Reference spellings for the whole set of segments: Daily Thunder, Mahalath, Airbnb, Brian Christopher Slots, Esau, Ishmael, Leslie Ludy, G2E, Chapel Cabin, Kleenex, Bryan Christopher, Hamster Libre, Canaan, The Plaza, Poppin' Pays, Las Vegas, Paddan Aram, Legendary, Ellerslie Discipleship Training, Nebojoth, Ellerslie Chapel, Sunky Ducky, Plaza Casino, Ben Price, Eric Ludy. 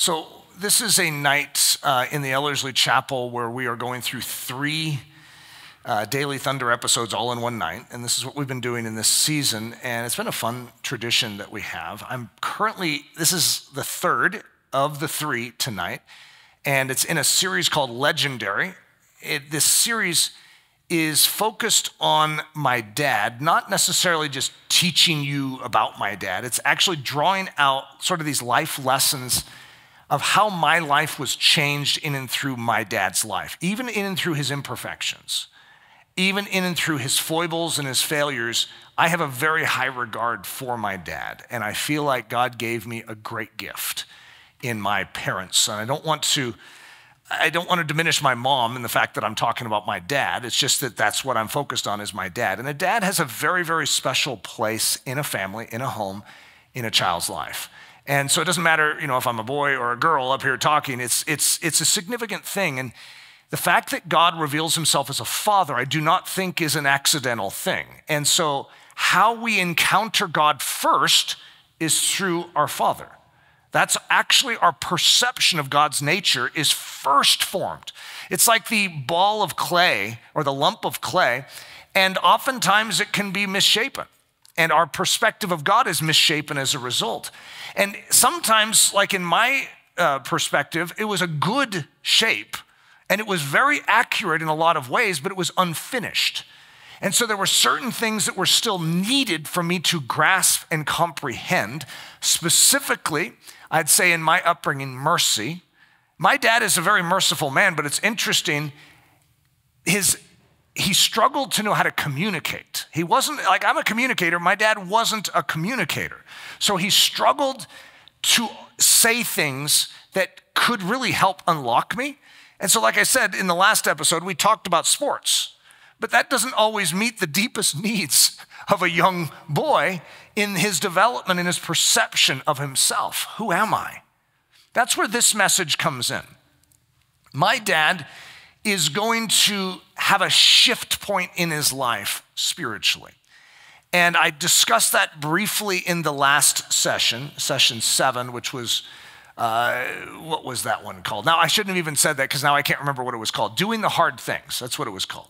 So this is a night in the Ellerslie Chapel where we are going through three Daily Thunder episodes all in one night, and this is what we've been doing in this season, and it's been a fun tradition that we have. I'm currently, this is the third of the three tonight, and it's in a series called Legendary. This series is focused on my dad, not necessarily just teaching you about my dad. It's actually drawing out sort of these life lessons of how my life was changed in and through my dad's life, even in and through his imperfections, even in and through his foibles and his failures. I have a very high regard for my dad, and I feel like God gave me a great gift in my parents. And I don't want to diminish my mom and the fact that I'm talking about my dad. It's just that that's what I'm focused on is my dad. And a dad has a very, very special place in a family, in a home, in a child's life. And so it doesn't matter, you know, if I'm a boy or a girl up here talking, it's a significant thing. And the fact that God reveals himself as a father, I do not think is an accidental thing. And so how we encounter God first is through our father. That's actually our perception of God's nature is first formed. It's like the ball of clay or the lump of clay, and oftentimes it can be misshapen. And our perspective of God is misshapen as a result. And sometimes, like in my perspective, it was a good shape, and it was very accurate in a lot of ways, but it was unfinished. And so there were certain things that were still needed for me to grasp and comprehend. Specifically, I'd say in my upbringing, mercy. My dad is a very merciful man, but it's interesting, he struggled to know how to communicate. He wasn't, like, I'm a communicator. My dad wasn't a communicator. So he struggled to say things that could really help unlock me. And so, like I said, in the last episode, we talked about sports, but that doesn't always meet the deepest needs of a young boy in his development and his perception of himself. Who am I? That's where this message comes in. My dad is going to have a shift point in his life spiritually. And I discussed that briefly in the last session, session 7, which was, what was that one called? Now, I shouldn't have even said that because now I can't remember what it was called. Doing the Hard Things, that's what it was called.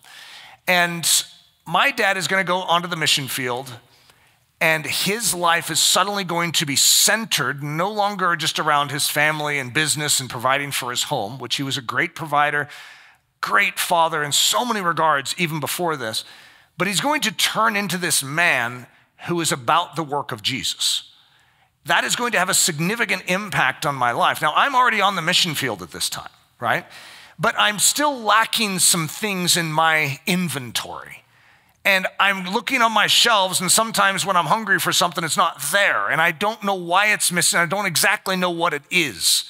And my dad is going to go onto the mission field, and his life is suddenly going to be centered no longer just around his family and business and providing for his home, which he was a great provider, great father in so many regards even before this, but he's going to turn into this man who is about the work of Jesus. That is going to have a significant impact on my life. Now, I'm already on the mission field at this time, right? But I'm still lacking some things in my inventory. And I'm looking on my shelves, and sometimes when I'm hungry for something, it's not there. And I don't know why it's missing. I don't exactly know what it is.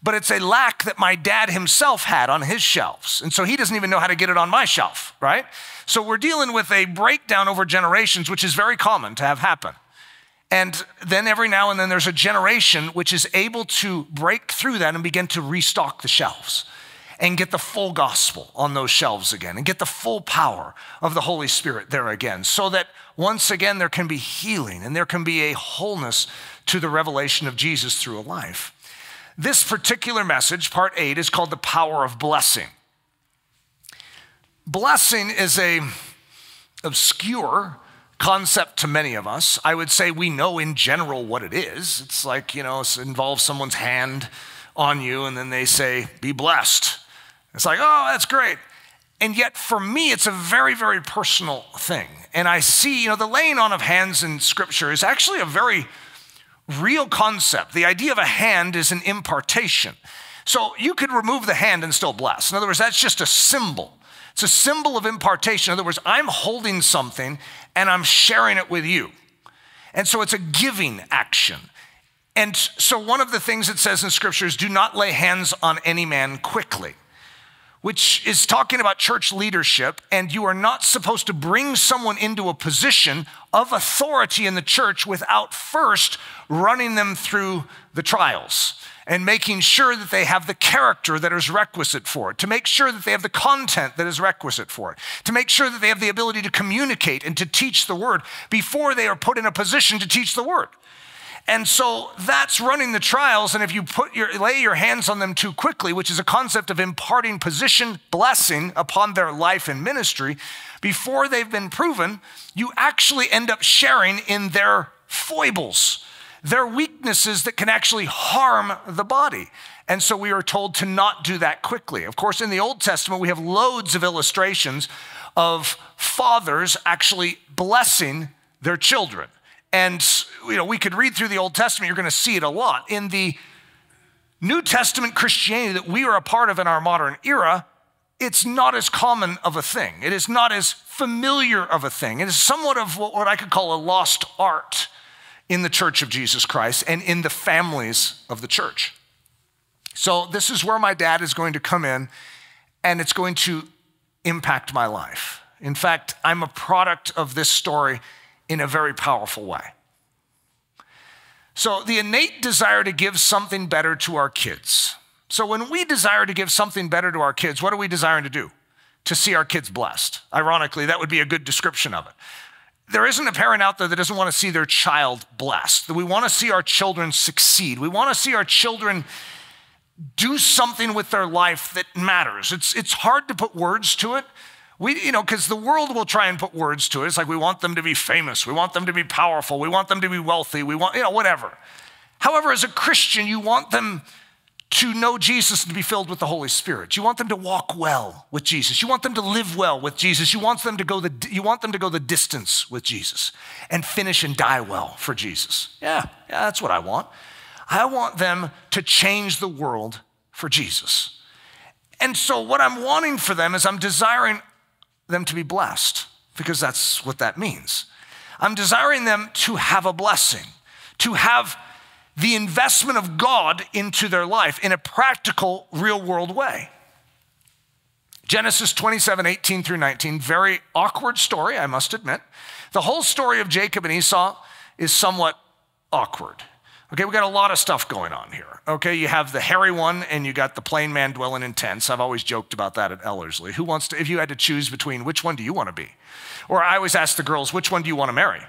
But it's a lack that my dad himself had on his shelves. And so he doesn't even know how to get it on my shelf, right? So we're dealing with a breakdown over generations, which is very common to have happen. And then every now and then there's a generation which is able to break through that and begin to restock the shelves and get the full gospel on those shelves again and get the full power of the Holy Spirit there again, so that once again there can be healing and there can be a wholeness to the revelation of Jesus through a life. This particular message, part 8, is called The Power of Blessing. Blessing is an obscure concept to many of us. I would say we know in general what it is. It's like, you know, it involves someone's hand on you and then they say, be blessed. It's like, oh, that's great. And yet for me, it's a very, very personal thing. And I see, you know, the laying on of hands in Scripture is actually a very real concept. The idea of a hand is an impartation. So you could remove the hand and still bless. In other words, that's just a symbol. It's a symbol of impartation. In other words, I'm holding something and I'm sharing it with you. And so it's a giving action. And so one of the things it says in Scripture is do not lay hands on any man quickly, which is talking about church leadership, and you are not supposed to bring someone into a position of authority in the church without first running them through the trials and making sure that they have the character that is requisite for it, to make sure that they have the content that is requisite for it, to make sure that they have the ability to communicate and to teach the word before they are put in a position to teach the word. And so that's running the trials. And if you lay your hands on them too quickly, which is a concept of imparting position blessing upon their life and ministry, before they've been proven, you actually end up sharing in their foibles, their weaknesses that can actually harm the body. And so we are told to not do that quickly. Of course, in the Old Testament, we have loads of illustrations of fathers actually blessing their children. And we could read through the Old Testament, you're going to see it a lot. In the New Testament Christianity that we are a part of in our modern era, it's not as common of a thing. It is not as familiar of a thing. It is somewhat of what I could call a lost art in the Church of Jesus Christ and in the families of the church. So this is where my dad is going to come in, and it's going to impact my life. In fact, I'm a product of this story in a very powerful way. So the innate desire to give something better to our kids. So when we desire to give something better to our kids, what are we desiring to do? To see our kids blessed. Ironically, that would be a good description of it. There isn't a parent out there that doesn't want to see their child blessed. We want to see our children succeed. We want to see our children do something with their life that matters. It's hard to put words to it. Because the world will try and put words to it. It's like, we want them to be famous. We want them to be powerful. We want them to be wealthy. We want, whatever. However, as a Christian, you want them to know Jesus and to be filled with the Holy Spirit. You want them to walk well with Jesus. You want them to live well with Jesus. You want them to go the distance with Jesus and finish and die well for Jesus. Yeah, that's what I want. I want them to change the world for Jesus. And so what I'm wanting for them is I'm desiring them to be blessed, because that's what that means. I'm desiring them to have a blessing, to have the investment of God into their life in a practical, real-world way. Genesis 27, 18 through 19, very awkward story, I must admit. The whole story of Jacob and Esau is somewhat awkward. Okay, we got a lot of stuff going on here. Okay, you have the hairy one and you got the plain man dwelling in tents. I've always joked about that at Ellerslie. Who wants to, if you had to choose between which one do you want to be? Or I always ask the girls, which one do you want to marry?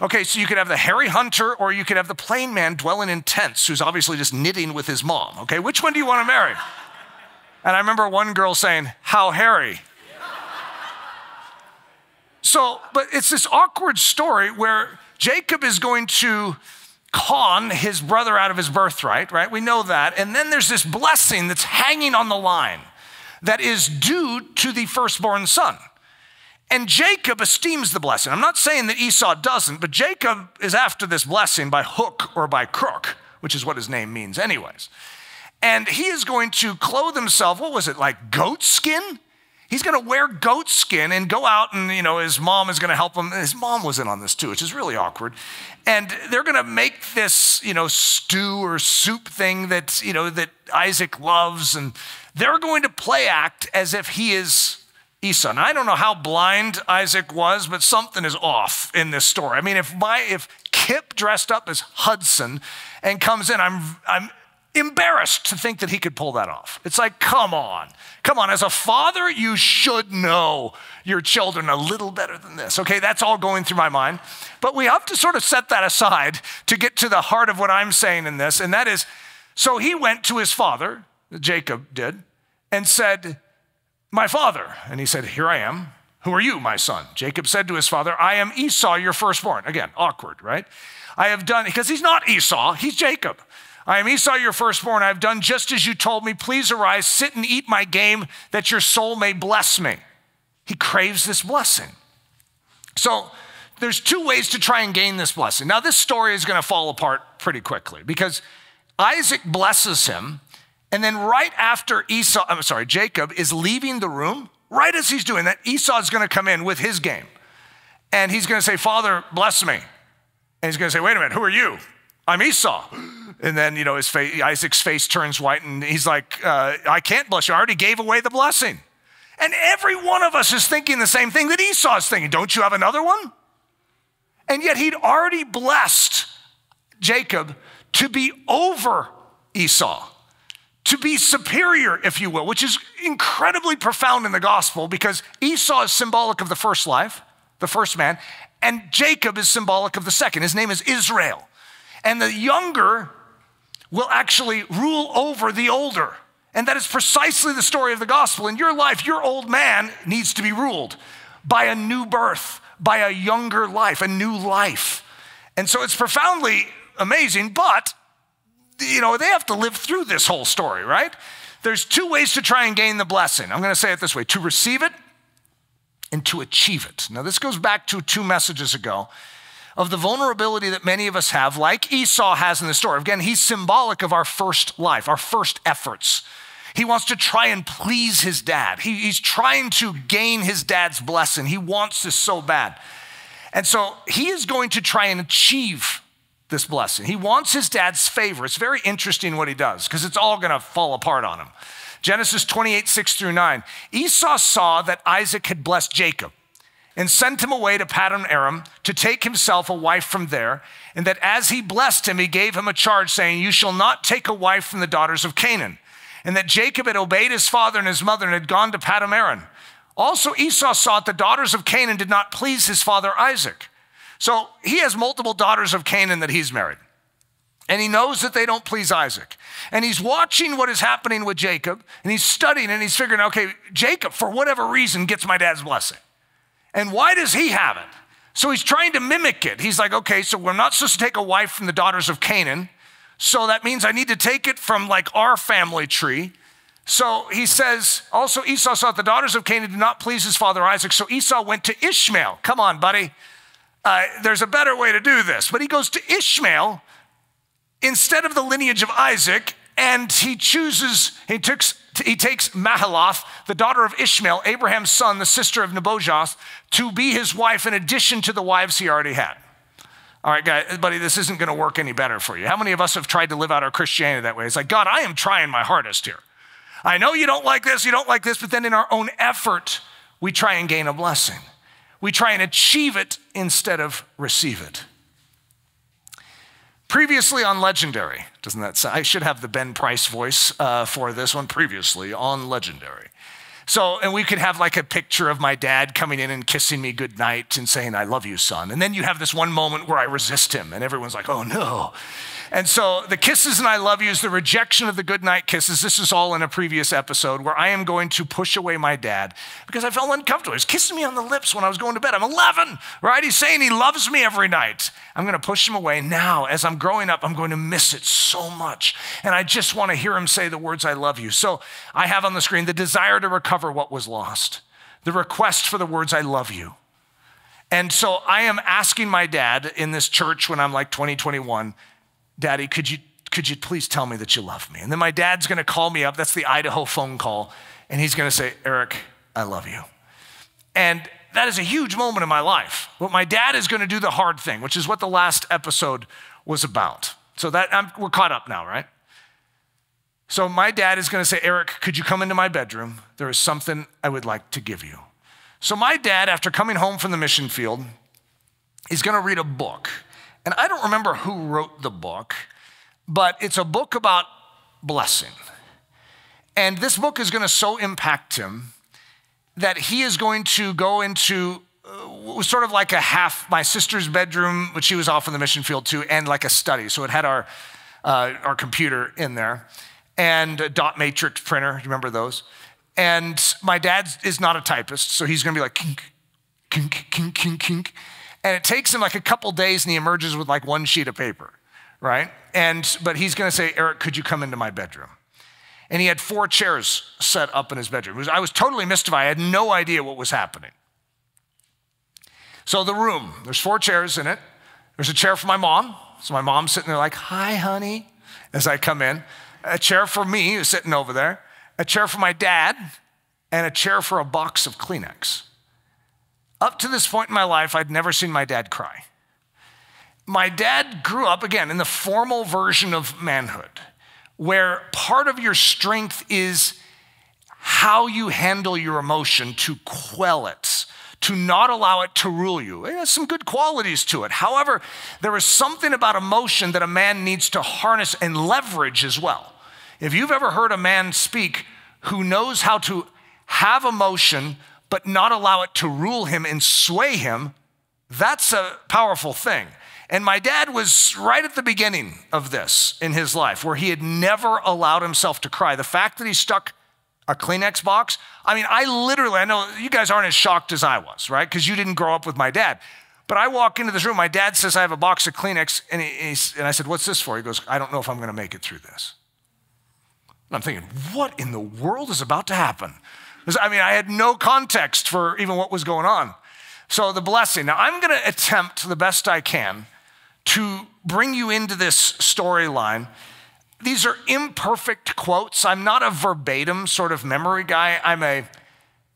Okay, so you could have the hairy hunter or you could have the plain man dwelling in tents who's obviously just knitting with his mom. Okay, which one do you want to marry? And I remember one girl saying, "How hairy." So, but it's this awkward story where Jacob is going to con his brother out of his birthright, right? We know that. And then there's this blessing that's hanging on the line that is due to the firstborn son. And Jacob esteems the blessing. I'm not saying that Esau doesn't, but Jacob is after this blessing by hook or by crook, which is what his name means anyways. And he is going to clothe himself, what was it, like goat skin? He's going to wear goat skin and go out and, his mom is going to help him. His mom was in on this too, which is really awkward. And they're going to make this, stew or soup thing that, that Isaac loves. And they're going to play act as if he is Esau. Now, I don't know how blind Isaac was, but something is off in this story. I mean, if Kip dressed up as Hudson and comes in, I'm embarrassed to think that he could pull that off. It's like, come on. As a father, you should know your children a little better than this. Okay, that's all going through my mind. But we have to sort of set that aside to get to the heart of what I'm saying in this. And that is, so he went to his father, Jacob did, and said, "My father." And he said, "Here I am. Who are you, my son?" Jacob said to his father, "I am Esau, your firstborn." Again, awkward, right? Because he's not Esau, he's Jacob. "I am Esau, your firstborn. I have done just as you told me. Please arise, sit and eat my game, that your soul may bless me." He craves this blessing. So there's two ways to try and gain this blessing. Now, this story is going to fall apart pretty quickly, because Isaac blesses him, and then right after Jacob is leaving the room, right as he's doing that, Esau is going to come in with his game, and he's going to say, "Father, bless me." And he's going to say, "Wait a minute, who are you?" "I'm Esau." And then, Isaac's face turns white, and he's like, "I can't bless you. I already gave away the blessing." And every one of us is thinking the same thing that Esau's thinking. Don't you have another one? And yet he'd already blessed Jacob to be over Esau, to be superior, if you will, which is incredibly profound in the gospel, because Esau is symbolic of the first life, the first man, and Jacob is symbolic of the second. His name is Israel. And the younger will actually rule over the older. And that is precisely the story of the gospel. In your life, your old man needs to be ruled by a new birth, by a younger life, a new life. And so it's profoundly amazing, but you know, they have to live through this whole story, right? There's two ways to try and gain the blessing. I'm gonna say it this way: to receive it and to achieve it. Now this goes back to 2 messages ago of the vulnerability that many of us have, like Esau has in the story. Again, he's symbolic of our first life, our first efforts. He wants to try and please his dad. He's trying to gain his dad's blessing. He wants this so bad. And so he is going to try and achieve this blessing. He wants his dad's favor. It's very interesting what he does, because it's all going to fall apart on him. Genesis 28, 6-9. Esau saw that Isaac had blessed Jacob and sent him away to Paddan Aram to take himself a wife from there, and that as he blessed him, he gave him a charge, saying, "You shall not take a wife from the daughters of Canaan." And that Jacob had obeyed his father and his mother and had gone to Paddan Aram. Also Esau saw that the daughters of Canaan did not please his father Isaac. So he has multiple daughters of Canaan that he's married. And he knows that they don't please Isaac. And he's watching what is happening with Jacob, and he's studying, and he's figuring, okay, Jacob, for whatever reason, gets my dad's blessing. And why does he have it? So he's trying to mimic it. He's like, okay, so we're not supposed to take a wife from the daughters of Canaan. So that means I need to take it from like our family tree. So he says, also Esau saw that the daughters of Canaan did not please his father Isaac. So Esau went to Ishmael. Come on, buddy. There's a better way to do this. But he goes to Ishmael instead of the lineage of Isaac. And he takes Mahalath, the daughter of Ishmael, Abraham's son, the sister of Nebojoth, to be his wife in addition to the wives he already had. All right, guys, buddy, this isn't going to work any better for you. How many of us have tried to live out our Christianity that way? It's like, God, I am trying my hardest here. I know you don't like this, but then in our own effort, we try and gain a blessing. We try and achieve it instead of receive it. Previously on Legendary, doesn't that sound, I should have the Ben Price voice for this one, previously on Legendary. So, and we could have like a picture of my dad coming in and kissing me goodnight and saying, "I love you, son." And then you have this one moment where I resist him and everyone's like, "Oh no." And so the kisses and I love yous, the rejection of the goodnight kisses, this is all in a previous episode where I am going to push away my dad because I felt uncomfortable. He was kissing me on the lips when I was going to bed. I'm 11, right? He's saying he loves me every night. I'm gonna push him away. Now, as I'm growing up, I'm going to miss it so much. And I just wanna hear him say the words, "I love you." So I have on the screen the desire to recover what was lost, the request for the words, "I love you." And so I am asking my dad in this church when I'm like 20, 21, "Daddy, could you please tell me that you love me?" And then my dad's gonna call me up, that's the Idaho phone call, and he's gonna say, "Eric, I love you." And that is a huge moment in my life. But my dad is gonna do the hard thing, which is what the last episode was about. So that we're caught up now, right? So my dad is gonna say, "Eric, could you come into my bedroom? There is something I would like to give you." So my dad, after coming home from the mission field, is gonna read a book. And I don't remember who wrote the book, but it's a book about blessing. And this book is gonna so impact him that he is going to go into sort of like a half, my sister's bedroom, which she was off in the mission field too, and like a study. So it had our computer in there, and a dot matrix printer, you remember those? And my dad is not a typist, so he's gonna be like kink, kink, kink, kink, kink. And it takes him like a couple days and he emerges with like one sheet of paper, right? But he's gonna say, "Eric, could you come into my bedroom?" And he had 4 chairs set up in his bedroom. I was totally mystified, I had no idea what was happening. So the room, there's 4 chairs in it. There's a chair for my mom. So my mom's sitting there like, "Hi, honey," as I come in. A chair for me, who's sitting over there, a chair for my dad, and a chair for a box of Kleenex. Up to this point in my life, I'd never seen my dad cry. My dad grew up, again, in the formal version of manhood, where part of your strength is how you handle your emotion to quell it, to not allow it to rule you. It has some good qualities to it. However, there is something about emotion that a man needs to harness and leverage as well. If you've ever heard a man speak who knows how to have emotion but not allow it to rule him and sway him, that's a powerful thing. And my dad was right at the beginning of this in his life, where he had never allowed himself to cry. The fact that he stuck a Kleenex box, I mean, I know you guys aren't as shocked as I was, right? Because you didn't grow up with my dad. But I walk into this room, my dad says, I have a box of Kleenex. And I said, what's this for? He goes, I don't know if I'm going to make it through this. And I'm thinking, what in the world is about to happen? I mean, I had no context for even what was going on. So the blessing. Now, I'm going to attempt the best I can to bring you into this storyline. These are imperfect quotes. I'm not a verbatim sort of memory guy. I'm a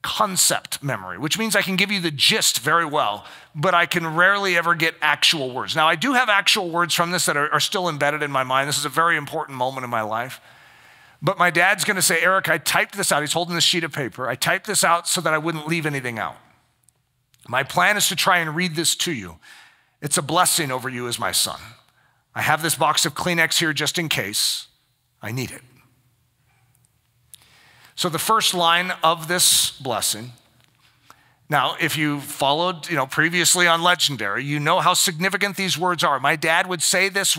concept memory, which means I can give you the gist very well, but I can rarely ever get actual words. Now, I do have actual words from this that are still embedded in my mind. This is a very important moment in my life. But my dad's going to say, Eric, I typed this out. He's holding this sheet of paper. I typed this out so that I wouldn't leave anything out. My plan is to try and read this to you. It's a blessing over you as my son. I have this box of Kleenex here just in case I need it. So the first line of this blessing, now if you followed previously on Legendary, you know how significant these words are. My dad would say this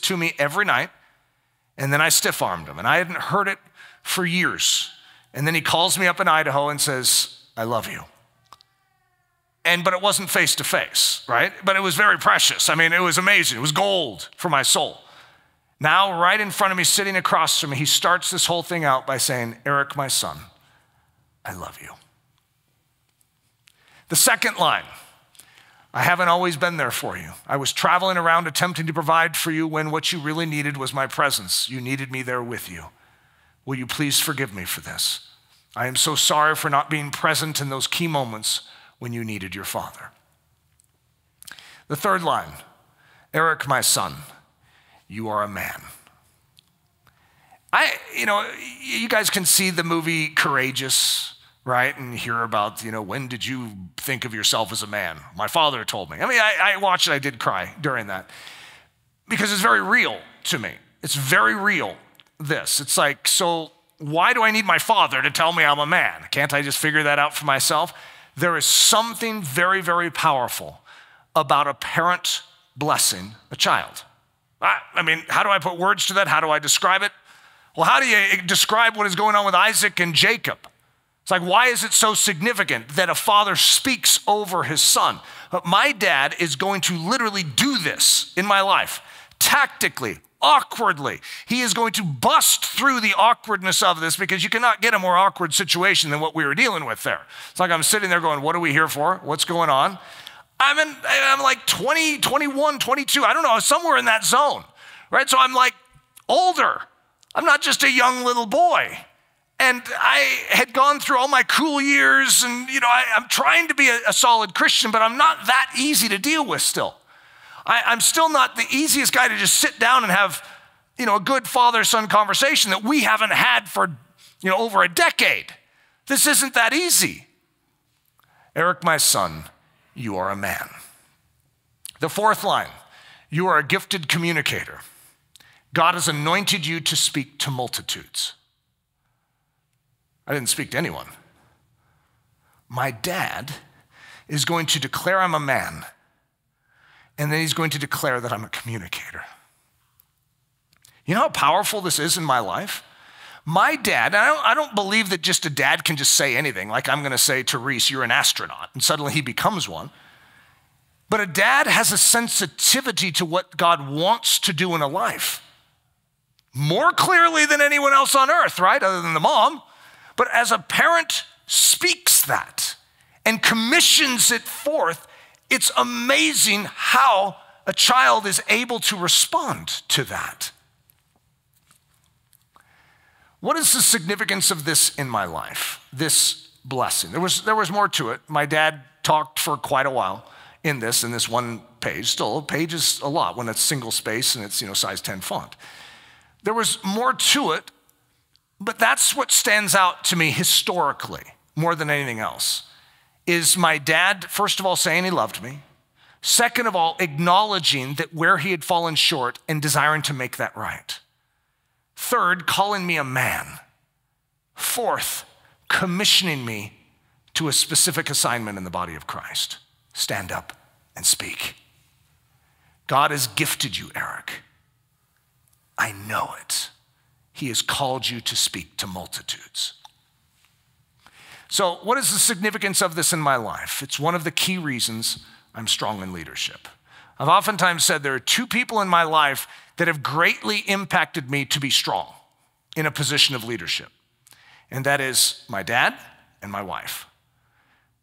to me every night, and then I stiff-armed him, and I hadn't heard it for years. And then he calls me up in Idaho and says, I love you. But it wasn't face-to-face, right? But it was very precious. I mean, it was amazing. It was gold for my soul. Now, right in front of me, sitting across from me, he starts this whole thing out by saying, Eric, my son, I love you. The second line, I haven't always been there for you. I was traveling around attempting to provide for you when what you really needed was my presence. You needed me there with you. Will you please forgive me for this? I am so sorry for not being present in those key moments when you needed your father. The third line, Eric, my son, you are a man. You guys can see the movie Courageous, right? And hear about, when did you think of yourself as a man? My father told me. I mean, I watched it. I did cry during that because it's very real to me. It's very real, this. It's like, so why do I need my father to tell me I'm a man? Can't I just figure that out for myself? There is something very, very powerful about a parent blessing a child. I mean, how do I put words to that? How do I describe it? Well, how do you describe what is going on with Isaac and Jacob? It's like, why is it so significant that a father speaks over his son? But my dad is going to literally do this in my life, tactically, awkwardly. He is going to bust through the awkwardness of this because you cannot get a more awkward situation than what we were dealing with there. It's like I'm sitting there going, what are we here for? What's going on? I'm like 20, 21, 22. I don't know, somewhere in that zone, right? So I'm like older. I'm not just a young little boy. And I had gone through all my cool years and, I'm trying to be a solid Christian, but I'm not that easy to deal with still. I'm still not the easiest guy to just sit down and have, a good father-son conversation that we haven't had for, over a decade. This isn't that easy. Eric, my son, you are a man. The fourth line, you are a gifted communicator. God has anointed you to speak to multitudes. I didn't speak to anyone. My dad is going to declare I'm a man, and then he's going to declare that I'm a communicator. You know how powerful this is in my life? My dad, I don't believe that just a dad can just say anything, like I'm going to say, Therese, you're an astronaut, and suddenly he becomes one. But a dad has a sensitivity to what God wants to do in a life, more clearly than anyone else on earth, right, other than the mom. But as a parent speaks that and commissions it forth, it's amazing how a child is able to respond to that. What is the significance of this in my life, this blessing? There was more to it. My dad talked for quite a while in this one page. Still, a page is a lot when it's single space and it's size 10 font. There was more to it, but that's what stands out to me historically more than anything else. Is my dad, first of all, saying he loved me. Second of all, acknowledging that where he had fallen short and desiring to make that right. Third, calling me a man. Fourth, commissioning me to a specific assignment in the body of Christ. Stand up and speak. God has gifted you, Eric. I know it. He has called you to speak to multitudes. So what is the significance of this in my life? It's one of the key reasons I'm strong in leadership. I've oftentimes said there are two people in my life that have greatly impacted me to be strong in a position of leadership. And that is my dad and my wife.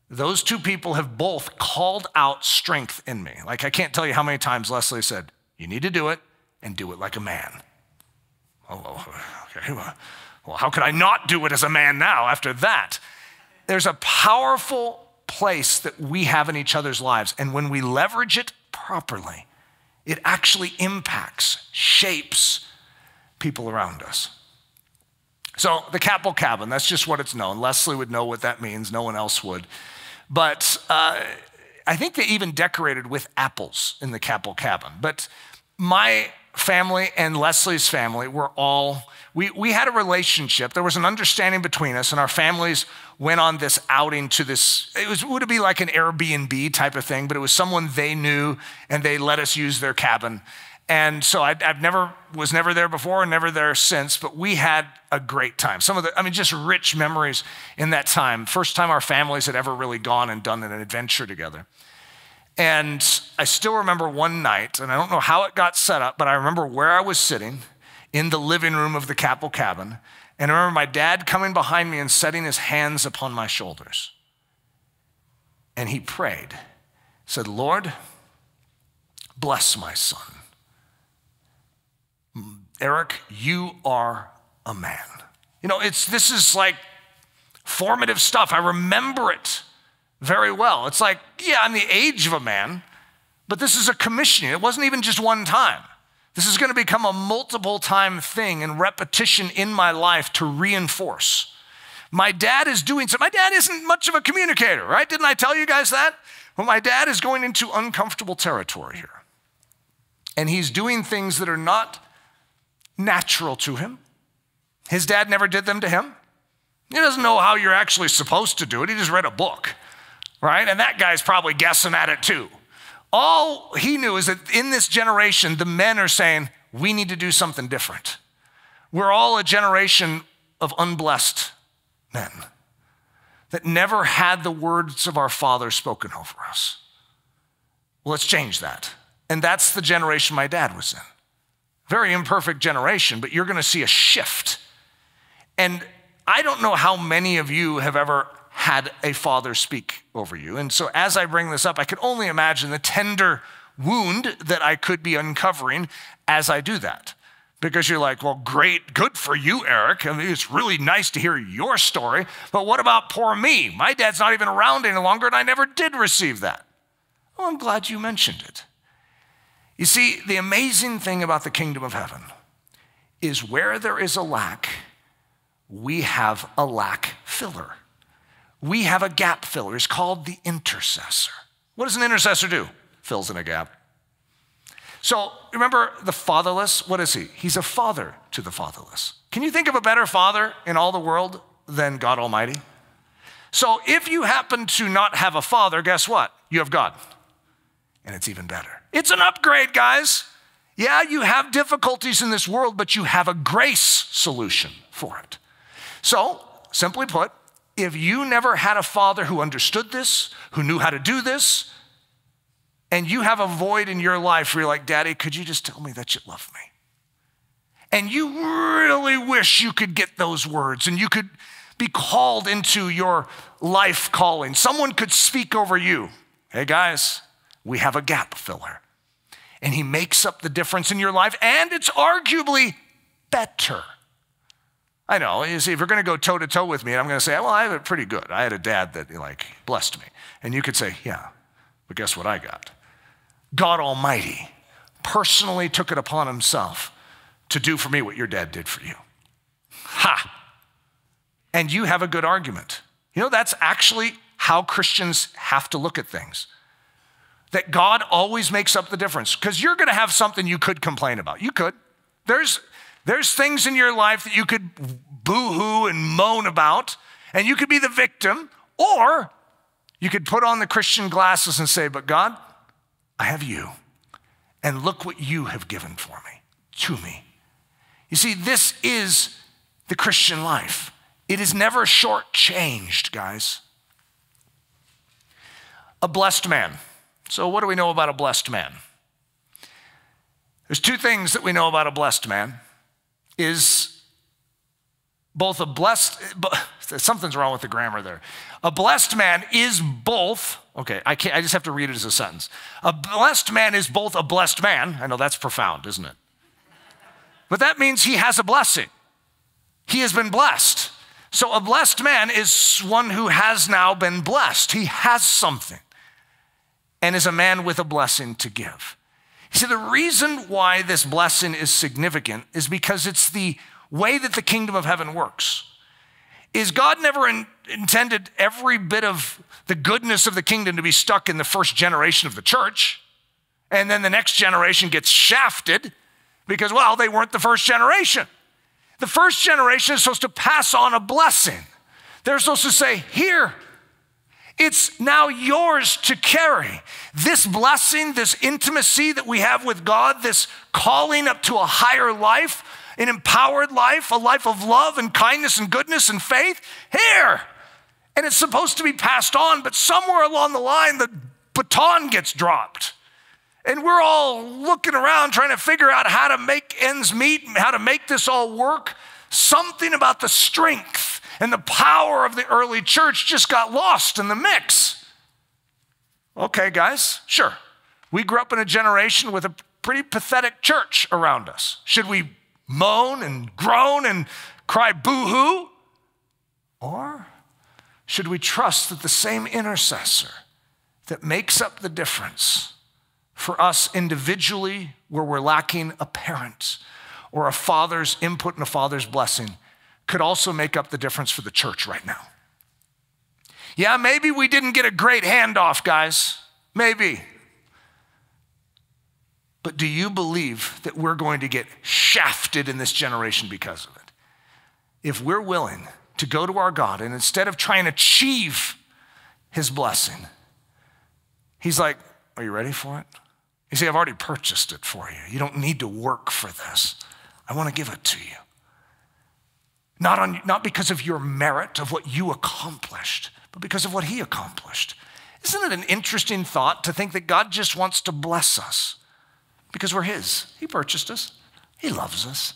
Those two people have both called out strength in me. Like, I can't tell you how many times Leslie said, you need to do it and do it like a man. Oh, okay. Well, how could I not do it as a man now after that? There's a powerful place that we have in each other's lives. And when we leverage it properly, it actually impacts, shapes people around us. So the Chapel Cabin, that's just what it's known. Leslie would know what that means. No one else would. But I think they even decorated with apples in the Chapel Cabin. But my family and Leslie's family were all, we had a relationship. There was an understanding between us, and our families went on this outing to this, it would be like an Airbnb type of thing, but it was someone they knew, and they let us use their cabin. And so I was never there before and never there since, but we had a great time. Some of the, I mean, just rich memories in that time. First time our families had ever really gone and done an adventure together. And I still remember one night, and I don't know how it got set up, but I remember where I was sitting in the living room of the Chapel Cabin. And I remember my dad coming behind me and setting his hands upon my shoulders. And he prayed, said, Lord, bless my son. Eric, you are a man. You know, this is like formative stuff. I remember it very well. It's like, yeah, I'm the age of a man, but this is a commissioning. It wasn't even just one time. This is going to become a multiple time thing and repetition in my life to reinforce. My dad is doing so. My dad isn't much of a communicator, right? Didn't I tell you guys that? Well, my dad is going into uncomfortable territory here. And he's doing things that are not natural to him. His dad never did them to him. He doesn't know how you're actually supposed to do it. He just read a book, right? And that guy's probably guessing at it too. All he knew is that in this generation, the men are saying, we need to do something different. We're all a generation of unblessed men that never had the words of our Father spoken over us. Well, let's change that. And that's the generation my dad was in. Very imperfect generation, but you're going to see a shift. And I don't know how many of you have ever had a father speak over you. And so as I bring this up, I can only imagine the tender wound that I could be uncovering as I do that. Because you're like, well, great, good for you, Eric. I mean, it's really nice to hear your story, but what about poor me? My dad's not even around any longer, and I never did receive that. Well, I'm glad you mentioned it. You see, the amazing thing about the kingdom of heaven is where there is a lack, we have a lack filler. We have a gap filler. It's called the intercessor. What does an intercessor do? Fills in a gap. So remember the fatherless, what is he? He's a father to the fatherless. Can you think of a better father in all the world than God Almighty? So if you happen to not have a father, guess what? You have God. And it's even better. It's an upgrade, guys. Yeah, you have difficulties in this world, but you have a grace solution for it. So, simply put, if you never had a father who understood this, who knew how to do this, and you have a void in your life where you're like, Daddy, could you just tell me that you love me? And you really wish you could get those words and you could be called into your life calling. Someone could speak over you. Hey, guys. We have a gap filler. And he makes up the difference in your life, and it's arguably better. I know, you see, if you're going to go toe-to-toe with me, I'm going to say, well, I have it pretty good. I had a dad that, like, blessed me. And you could say, yeah, but guess what I got? God Almighty personally took it upon himself to do for me what your dad did for you. Ha! And you have a good argument. You know, that's actually how Christians have to look at things. That God always makes up the difference, because you're going to have something you could complain about. You could. There's things in your life that you could boo-hoo and moan about, and you could be the victim, or you could put on the Christian glasses and say, but God, I have you, and look what you have given for me, to me. You see, this is the Christian life. It is never shortchanged, guys. A blessed man. So what do we know about a blessed man? There's two things that we know about a blessed man. Is both a blessed, something's wrong with the grammar there. A blessed man is both, okay, I just have to read it as a sentence. A blessed man is both a blessed man. I know that's profound, isn't it? But that means he has a blessing. He has been blessed. So a blessed man is one who has now been blessed. He has something and is a man with a blessing to give. You see, the reason why this blessing is significant is because it's the way that the kingdom of heaven works. Is God never intended every bit of the goodness of the kingdom to be stuck in the first generation of the church, and then the next generation gets shafted because, well, they weren't the first generation. The first generation is supposed to pass on a blessing. They're supposed to say, here, it's now yours to carry. This blessing, this intimacy that we have with God, this calling up to a higher life, an empowered life, a life of love and kindness and goodness and faith, here. And it's supposed to be passed on, but somewhere along the line, the baton gets dropped. And we're all looking around trying to figure out how to make ends meet, how to make this all work. Something about the strength and the power of the early church just got lost in the mix. Okay, guys, sure. We grew up in a generation with a pretty pathetic church around us. Should we moan and groan and cry boo-hoo? Or should we trust that the same intercessor that makes up the difference for us individually, where we're lacking a parent or a father's input and a father's blessing, could also make up the difference for the church right now? Yeah, maybe we didn't get a great handoff, guys. Maybe. But do you believe that we're going to get shafted in this generation because of it? If we're willing to go to our God and instead of trying to achieve his blessing, he's like, are you ready for it? You see, I've already purchased it for you. You don't need to work for this. I want to give it to you. Not because of your merit of what you accomplished, but because of what he accomplished. Isn't it an interesting thought to think that God just wants to bless us because we're his? He purchased us. He loves us.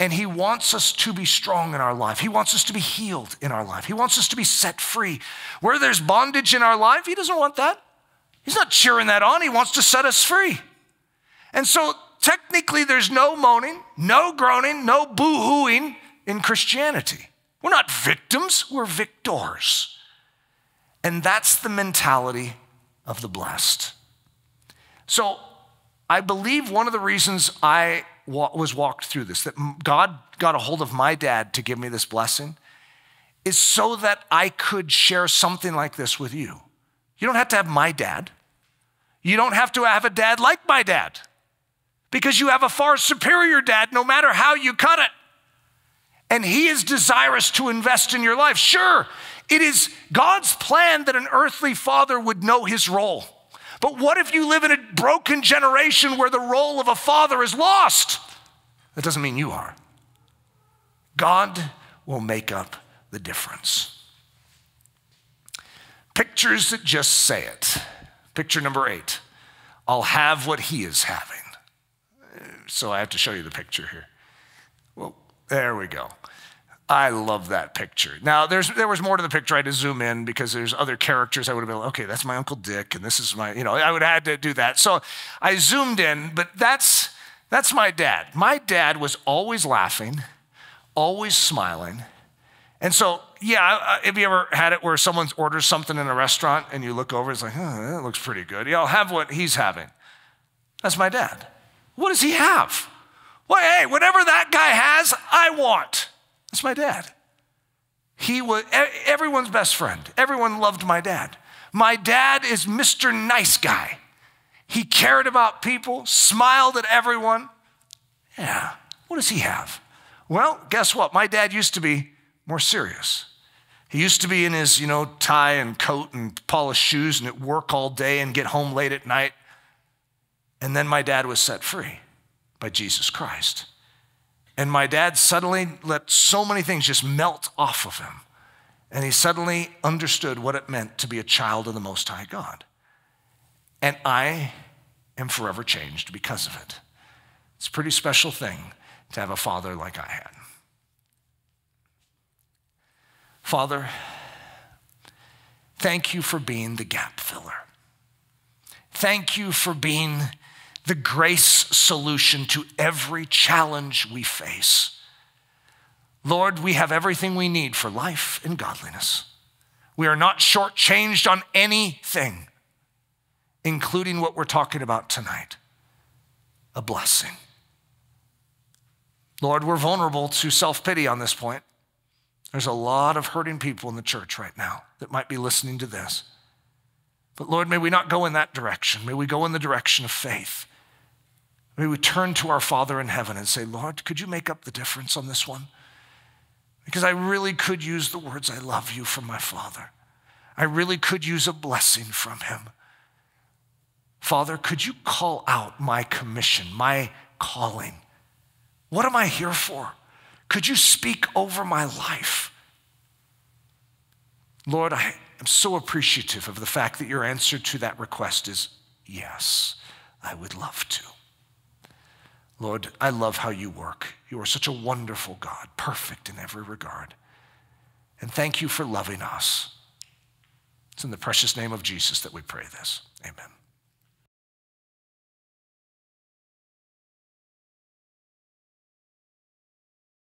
And he wants us to be strong in our life. He wants us to be healed in our life. He wants us to be set free. Where there's bondage in our life, he doesn't want that. He's not cheering that on. He wants to set us free. And so technically there's no moaning, no groaning, no boo-hooing in Christianity. We're not victims, we're victors. And that's the mentality of the blessed. So I believe one of the reasons I was walked through this, that God got a hold of my dad to give me this blessing, is so that I could share something like this with you. You don't have to have my dad. You don't have to have a dad like my dad, because you have a far superior dad no matter how you cut it. And he is desirous to invest in your life. Sure, it is God's plan that an earthly father would know his role. But what if you live in a broken generation where the role of a father is lost? That doesn't mean you are. God will make up the difference. Pictures that just say it. Picture number 8, I'll have what he is having. So I have to show you the picture here. Well, there we go. I love that picture. Now, there was more to the picture. I had to zoom in because there's other characters. I would have been like, okay, that's my Uncle Dick, and this is my, you know, I would have had to do that. So I zoomed in, but that's my dad. My dad was always laughing, always smiling. And so, yeah, have you ever had it where someone orders something in a restaurant and you look over, it's like, oh, that looks pretty good. Yeah, I'll have what he's having. That's my dad. What does he have? Well, hey, whatever that guy has, I want. That's my dad. He was everyone's best friend. Everyone loved my dad. My dad is Mr. Nice Guy. He cared about people, smiled at everyone. Yeah, what does he have? Well, guess what? My dad used to be more serious. He used to be in his, you know, tie and coat and polished shoes and at work all day and get home late at night. And then my dad was set free by Jesus Christ. And my dad suddenly let so many things just melt off of him. And he suddenly understood what it meant to be a child of the Most High God. And I am forever changed because of it. It's a pretty special thing to have a father like I had. Father, thank you for being the gap filler. Thank you for being the grace solution to every challenge we face. Lord, we have everything we need for life and godliness. We are not shortchanged on anything, including what we're talking about tonight, a blessing. Lord, we're vulnerable to self-pity on this point. There's a lot of hurting people in the church right now that might be listening to this. But Lord, may we not go in that direction. May we go in the direction of faith. May we turn to our Father in heaven and say, Lord, could you make up the difference on this one? Because I really could use the words, I love you, from my father. I really could use a blessing from him. Father, could you call out my commission, my calling? What am I here for? Could you speak over my life? Lord, I am so appreciative of the fact that your answer to that request is, yes, I would love to. Lord, I love how you work. You are such a wonderful God, perfect in every regard. And thank you for loving us. It's in the precious name of Jesus that we pray this. Amen.